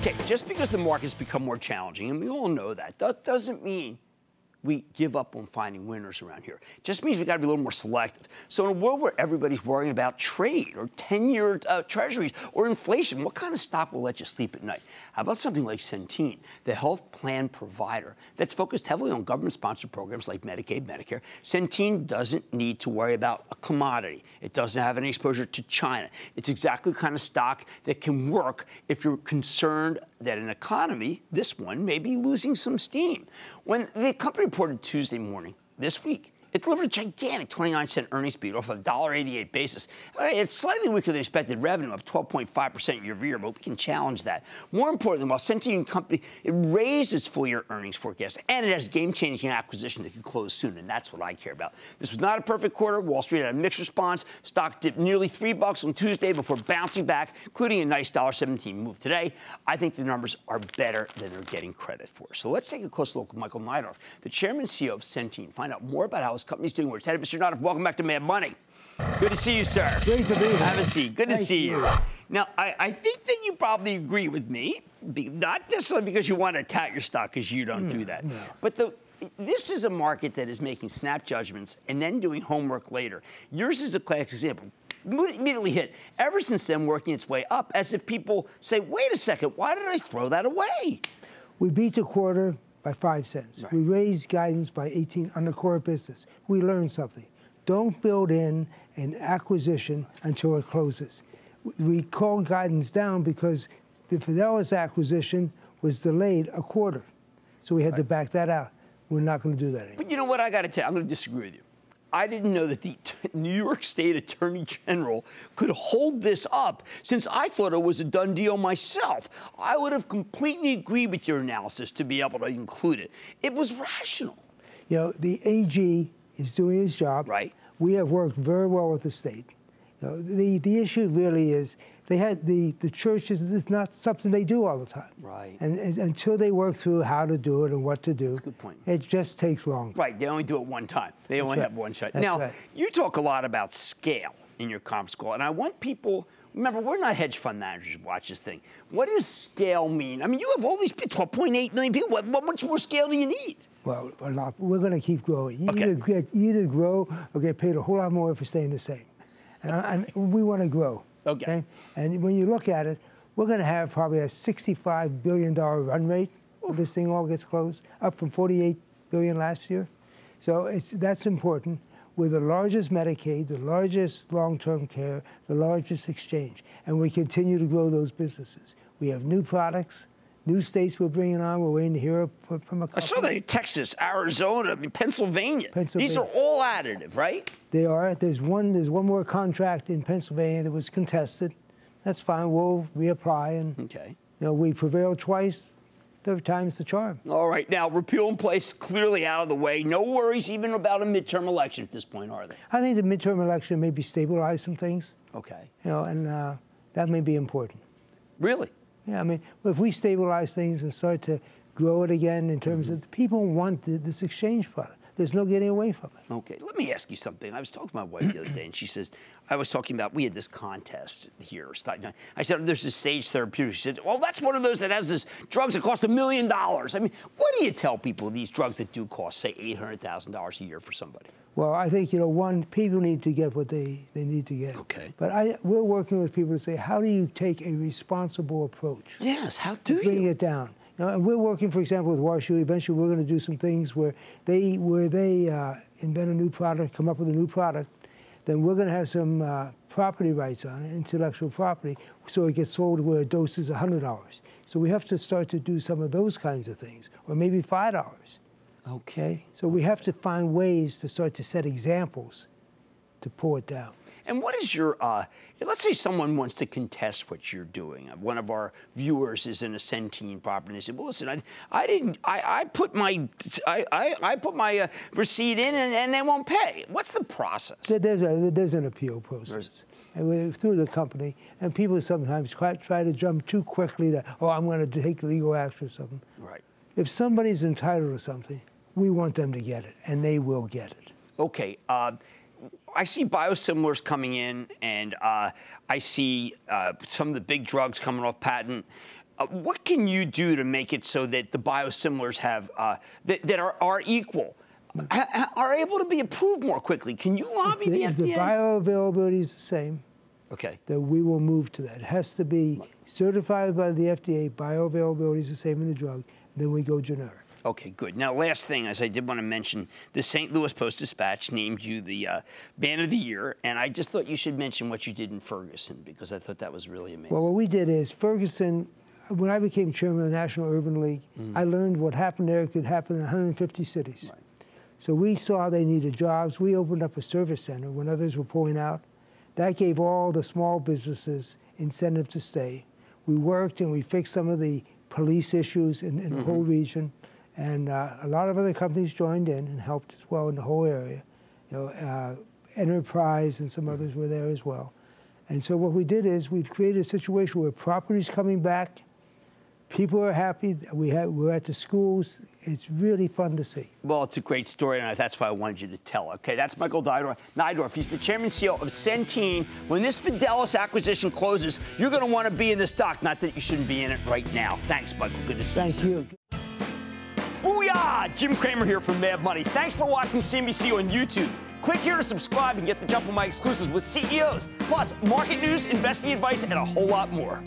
Okay, just because the market's become more challenging, and we all know that, that doesn't mean we give up on finding winners around here. It just means we got to be a little more selective. So in a world where everybody's worrying about trade or 10-year treasuries or inflation, what kind of stock will let you sleep at night? How about something like Centene, the health plan provider that's focused heavily on government-sponsored programs like Medicaid, Medicare? Centene doesn't need to worry about a commodity. It doesn't have any exposure to China. It's exactly the kind of stock that can work if you're concerned that an economy, this one, may be losing some steam. When the company reported Tuesday morning this week, it delivered a gigantic 29-cent earnings beat off a $1.88 basis. It's slightly weaker than expected revenue, up 12.5% year-over-year, but we can challenge that. More importantly, while Centene Company, it raised its full-year earnings forecast, and it has a game-changing acquisition that can close soon, and that's what I care about. This was not a perfect quarter. Wall Street had a mixed response. Stock dipped nearly $3 on Tuesday before bouncing back, including a nice $1.17 move today. I think the numbers are better than they're getting credit for. So let's take a close look at Michael Neidorff, the chairman and CEO of Centene, find out more about how his company's doing, where it's headed. Mr. Neidorff, welcome back to Mad Money. Good to see you, sir. Great to be here. Have a seat. Good to see you. Now, I think that you probably agree with me, not necessarily because you want to tout your stock, because you don't do that. No. But this is a market that is making snap judgments and then doing homework later. Yours is a classic example. Immediately hit. Ever since then, working its way up, as if people say, wait a second, why did I throw that away? We beat the quarter by 5 cents. Right. We raised guidance by 18 on the core business. We learned something. Don't build in an acquisition until it closes. We called guidance down because the Fidelis acquisition was delayed a quarter. So we had to back that out. We're not going to do that anymore. But you know what? I got to tell you, I'm going to disagree with you. I didn't know that the New York State Attorney General could hold this up, since I thought it was a done deal myself. I would have completely agreed with your analysis to be able to include it. It was rational. You know, the AG is doing his job. Right. We have worked very well with the state. You know, the issue really is they had the churches, it's not something they do all the time. Right. And until they work through how to do it and what to do, that's a good point. It just takes longer. Right. They only do it one time. They That's only right. have one shot. That's now, right. You talk a lot about scale in your conference call, and I want people, remember, we're not hedge fund managers who watch this thing. What does scale mean? I mean, you have all these 12.8 million people. What much more scale do you need? Well, a lot. We're going to keep growing. You either grow or get paid a whole lot more for staying the same. And we want to grow. Okay. And when you look at it, we're going to have probably a $65 billion run rate when this thing all gets closed, up from $48 billion last year. So that's important. We're the largest Medicaid, the largest long-term care, the largest exchange, and we continue to grow those businesses. We have new products, new states we're bringing on. We're waiting to hear from a couple. I saw that in Texas, Arizona, I mean, Pennsylvania. These are all additive, right? They are. There's one more contract in Pennsylvania that was contested. That's fine. We'll reapply, and you know, we prevailed twice. Third time's the charm. All right. Now, repeal in place, clearly out of the way. No worries even about a midterm election at this point, are there? I think the midterm election maybe stabilize some things. Okay. You know, and that may be important. Really? Yeah, I mean, if we stabilize things and start to grow it again in terms of people want this exchange product. There's no getting away from it. Okay, let me ask you something. I was talking to my wife the other day, and she says, I was talking about, we had this contest here. I said, there's this Sage Therapeutics. She said, well, that's one of those that has this drugs that cost $1 million. I mean, what do you tell people these drugs that do cost, say, $800,000 a year for somebody? Well, I think, you know, one, people need to get what they need to get. Okay. But we're working with people to say, how do you take a responsible approach? Yes, how do you? Bring it down. Now, and we're working, for example, with WashU. Eventually, we're going to do some things where they invent a new product, come up with a new product. Then we're going to have some property rights on it, intellectual property, so it gets sold where a dose is $100. So we have to start to do some of those kinds of things, or maybe $5. Okay. So we have to find ways to start to set examples to pull it down. And what is your, let's say someone wants to contest what you're doing. One of our viewers is in a Centene property, and they said, well, listen, I put my receipt in, and they won't pay. What's the process? There's an appeal process through the company, and people sometimes try to jump too quickly to, oh, I'm going to take legal action or something. Right. If somebody's entitled to something, we want them to get it, and they will get it. Okay. I see biosimilars coming in, and I see some of the big drugs coming off patent. What can you do to make it so that the biosimilars have that are equal, are able to be approved more quickly? Can you lobby if the FDA? The bioavailability is the same. Okay. That we will move to that. It has to be certified by the FDA. Bioavailability is the same in the drug. Then we go generic. Okay, good. Now, last thing, as I did want to mention, the St. Louis Post-Dispatch named you the Band of the Year, and I just thought you should mention what you did in Ferguson, because I thought that was really amazing. Well, what we did is, Ferguson, when I became chairman of the National Urban League, I learned what happened there could happen in 150 cities. Right. So we saw they needed jobs. We opened up a service center when others were pulling out. That gave all the small businesses incentive to stay. We worked and we fixed some of the police issues in the whole region. And a lot of other companies joined in and helped as well in the whole area. You know, Enterprise and some others were there as well. And so what we did is we've created a situation where property's coming back, people are happy, we're at the schools. It's really fun to see. Well, it's a great story, and that's why I wanted you to tell. Okay, that's Michael Neidorff. He's the chairman and CEO of Centene. When this Fidelis acquisition closes, you're going to want to be in the stock. Not that you shouldn't be in it right now. Thanks, Michael. Good to see you. Thank you. Booyah! Jim Cramer here from Mad Money. Thanks for watching CNBC on YouTube. Click here to subscribe and get the jump on my exclusives with CEOs, plus market news, investing advice, and a whole lot more.